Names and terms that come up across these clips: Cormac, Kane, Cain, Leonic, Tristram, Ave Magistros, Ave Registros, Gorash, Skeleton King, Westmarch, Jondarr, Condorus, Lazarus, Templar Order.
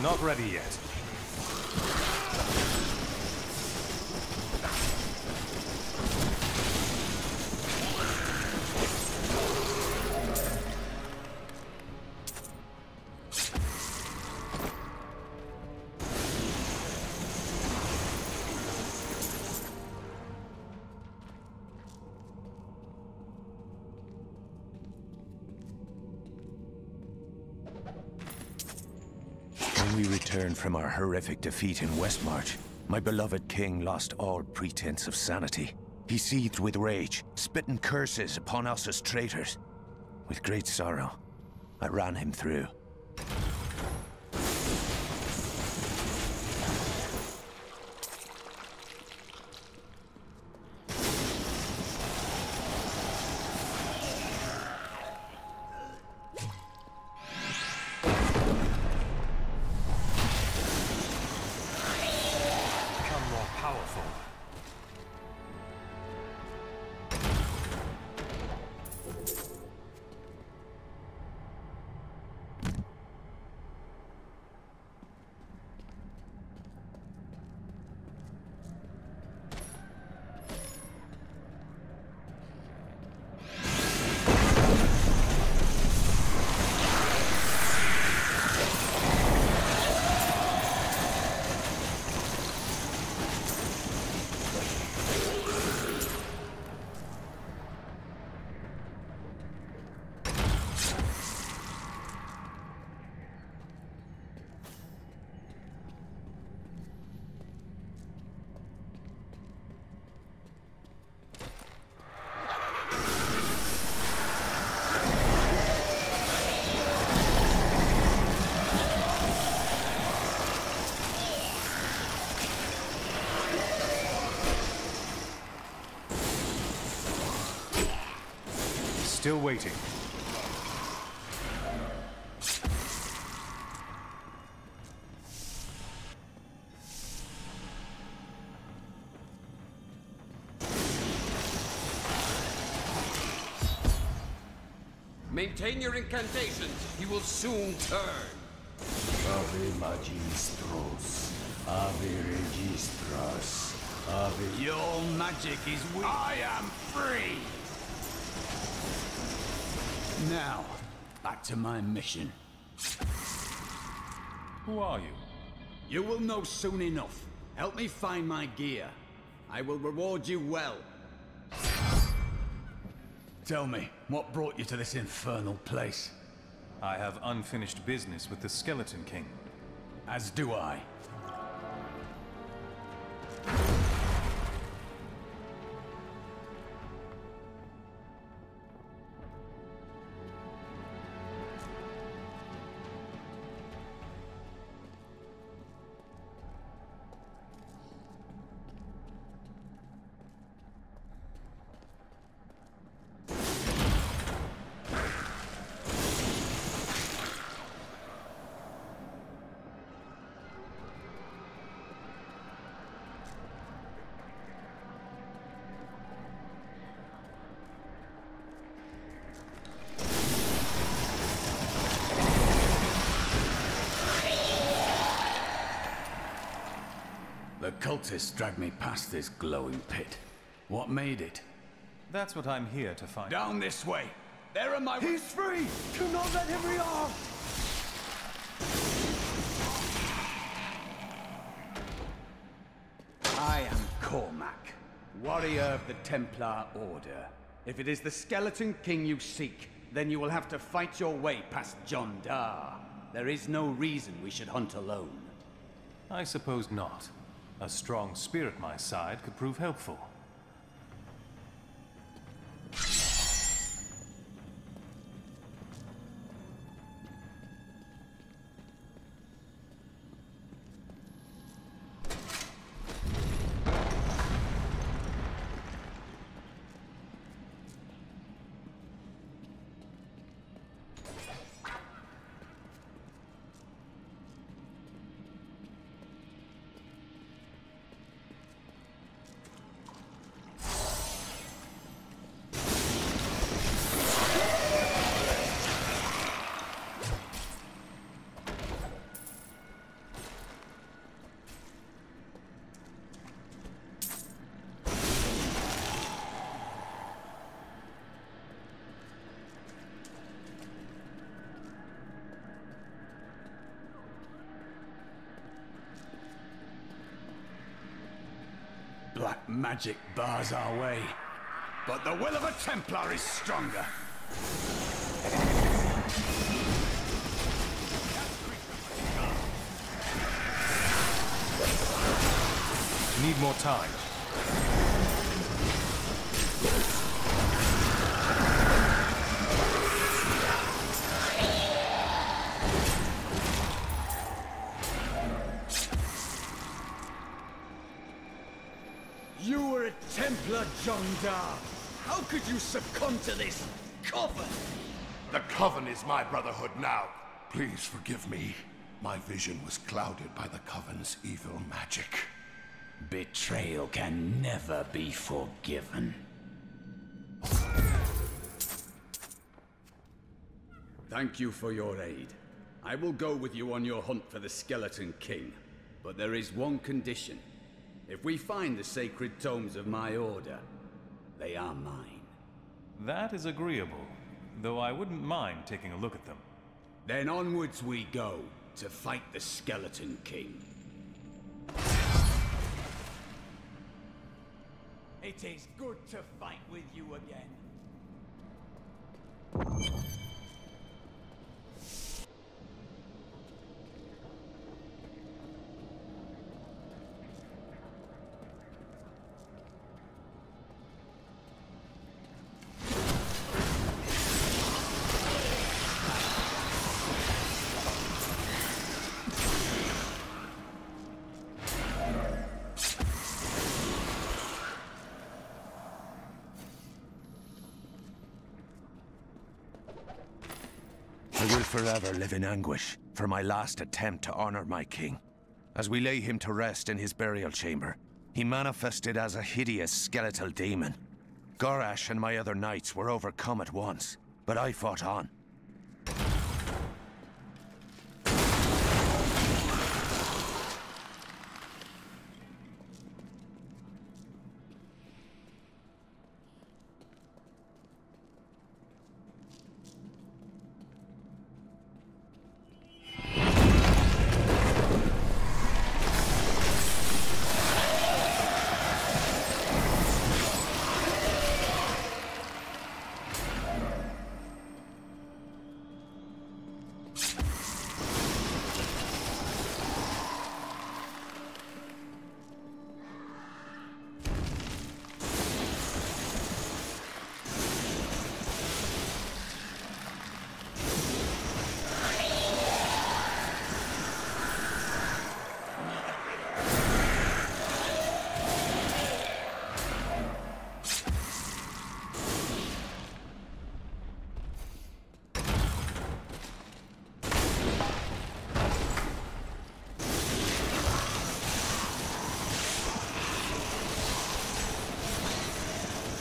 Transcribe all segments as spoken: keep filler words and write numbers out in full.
Not ready yet. From our horrific defeat in Westmarch, my beloved king lost all pretense of sanity. He seethed with rage, spitting curses upon us as traitors. With great sorrow, I ran him through. Still waiting. Maintain your incantations. He will soon turn. Ave Magistros. Ave Registros. Ave... Your magic is weak. I am free! Now, back to my mission. Who are you? You will know soon enough. Help me find my gear. I will reward you well. Tell me, what brought you to this infernal place? I have unfinished business with the Skeleton King. As do I. Cultists dragged me past this glowing pit. What made it? That's what I'm here to find. Down this way! There are my- He's free! Do not let him rearm! I am Cormac, warrior of the Templar Order. If it is the Skeleton King you seek, then you will have to fight your way past Jondarr. There is no reason we should hunt alone. I suppose not. A strong spear at my side could prove helpful. black magic bars our way. But the will of a Templar is stronger. Need more time. You were a Templar, Jondarr. How could you succumb to this coven? The coven is my brotherhood now. Please forgive me. My vision was clouded by the coven's evil magic. Betrayal can never be forgiven. Thank you for your aid. I will go with you on your hunt for the Skeleton King. But there is one condition. If we find the sacred tomes of my order, they are mine. That is agreeable, though I wouldn't mind taking a look at them. Then onwards we go, to fight the Skeleton King. It is good to fight with you again. Forever live in anguish for my last attempt to honor my king. As we lay him to rest in his burial chamber, he manifested as a hideous skeletal demon. Gorash and my other knights were overcome at once, but I fought on.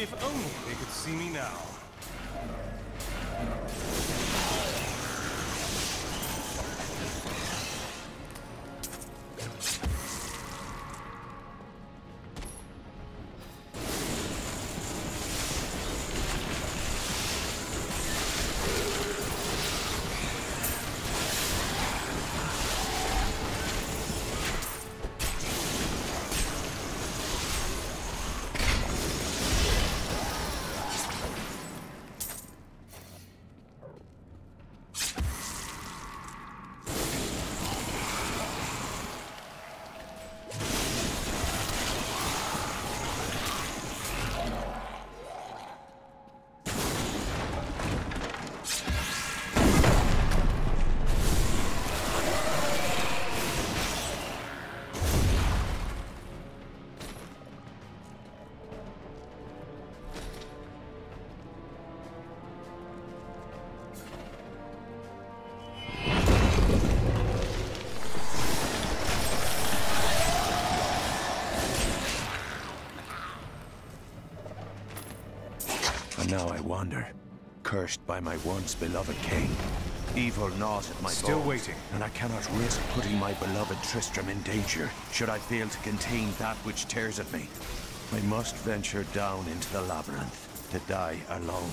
If only they could see me now. Now I wander, cursed by my once beloved Cain. Evil gnaws at my bones. Still waiting. And I cannot risk putting my beloved Tristram in danger should I fail to contain that which tears at me. I must venture down into the labyrinth to die alone.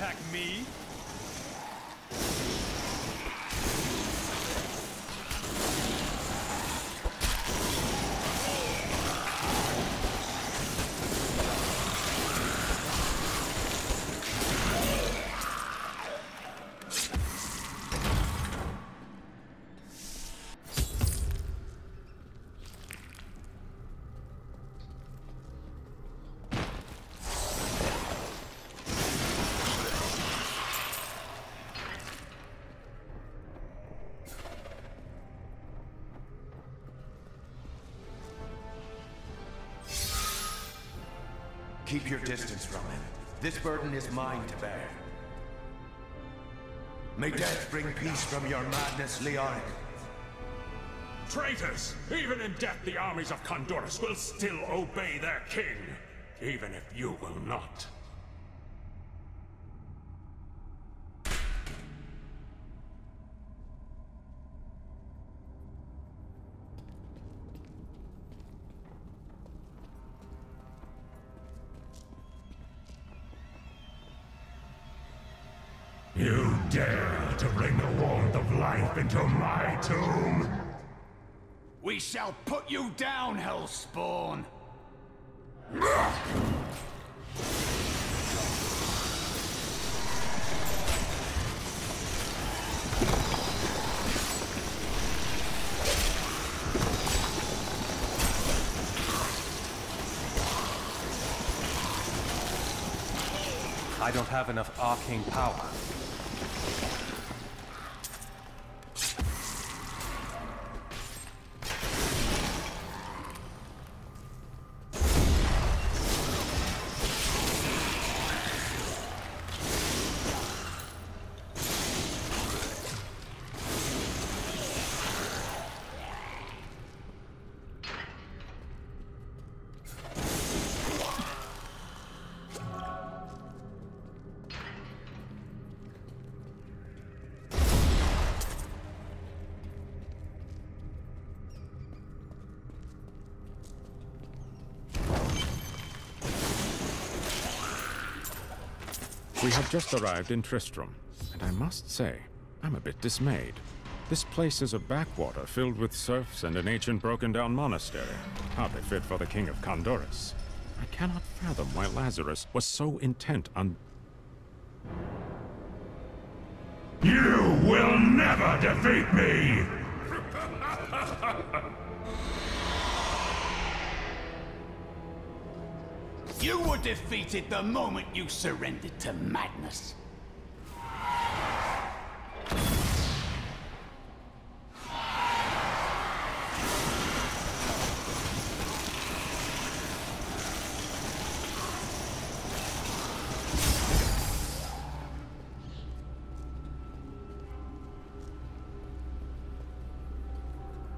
attack me? Keep your distance from him. This burden is mine to bear. May death bring peace from your madness, Leonic. Traitors! Even in death, the armies of Condorus will still obey their king, even if you will not. You dare to bring the warmth of life into my tomb? We shall put you down, Hellspawn! I don't have enough arcane power. We have just arrived in Tristram, and I must say, I'm a bit dismayed. This place is a backwater filled with serfs and an ancient broken-down monastery, hardly fit for the King of Condorus. I cannot fathom why Lazarus was so intent on... You will never defeat me! You were defeated the moment you surrendered to madness.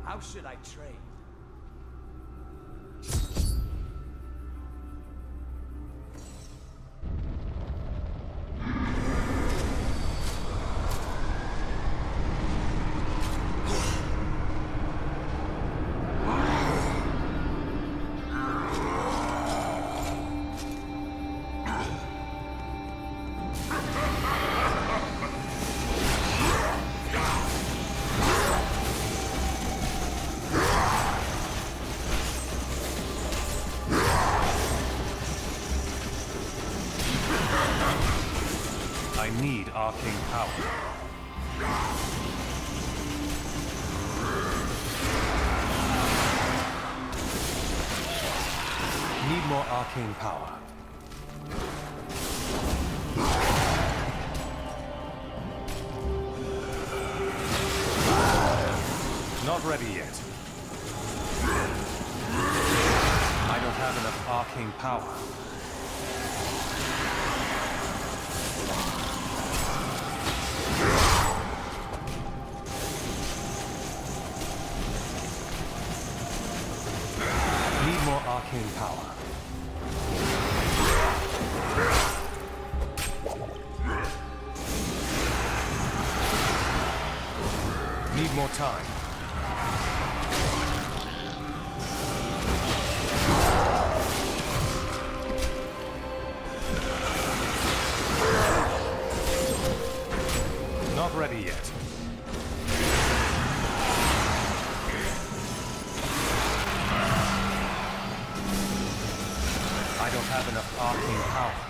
How should I trade? Need arcane power. Need more arcane power. Not ready yet. I don't have enough arcane power. Arcane power. Need more time. ready yet. I don't have enough arcane power.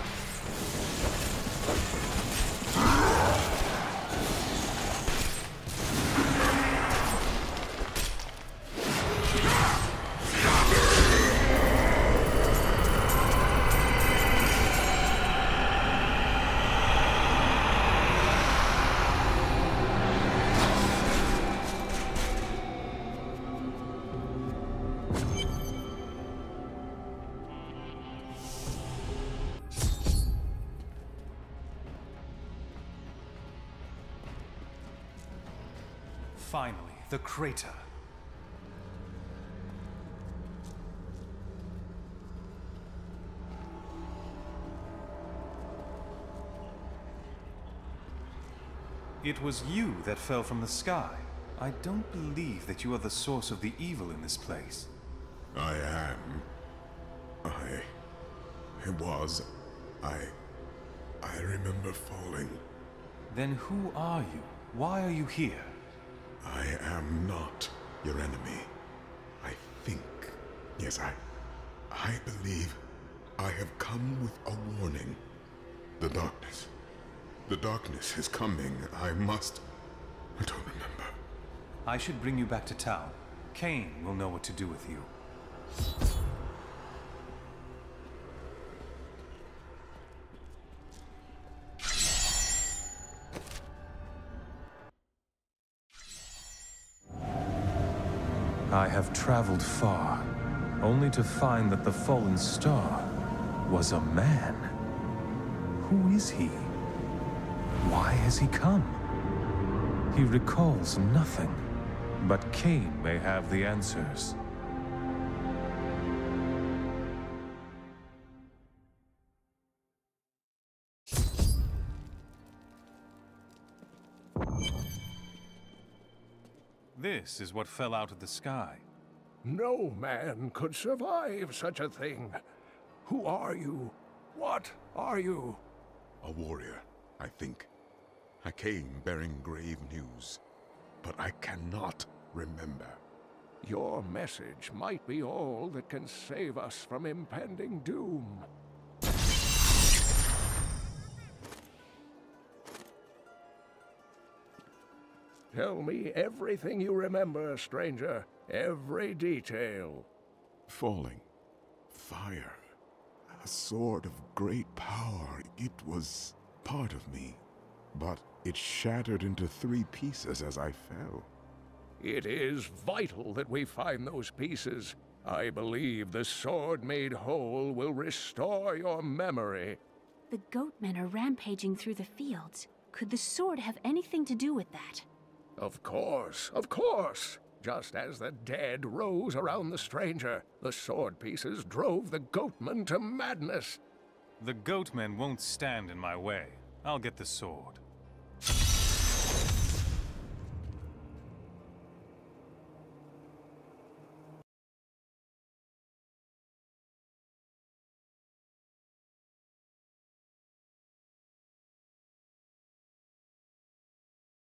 Finally, the crater. It was you that fell from the sky. I don't believe that you are the source of the evil in this place. I am. I... It was... I... I remember falling. Then who are you? Why are you here? I am not your enemy. I think, yes, I, I believe I have come with a warning. The darkness, the darkness is coming. I must, I don't remember. I should bring you back to town. Kane will know what to do with you. I have traveled far, only to find that the fallen star was a man. Who is he? Why has he come? He recalls nothing, but Cain may have the answers. This is what fell out of the sky. No man could survive such a thing. Who are you? What are you? A warrior, I think. I came bearing grave news, but I cannot remember. Your message might be all that can save us from impending doom. Tell me everything you remember, stranger. Every detail. Falling. Fire. A sword of great power. It was part of me, but it shattered into three pieces as I fell. It is vital that we find those pieces. I believe the sword made whole will restore your memory. The goatmen are rampaging through the fields. Could the sword have anything to do with that? Of course, of course! Just as the dead rose around the stranger, the sword pieces drove the goatmen to madness. The goatmen won't stand in my way. I'll get the sword.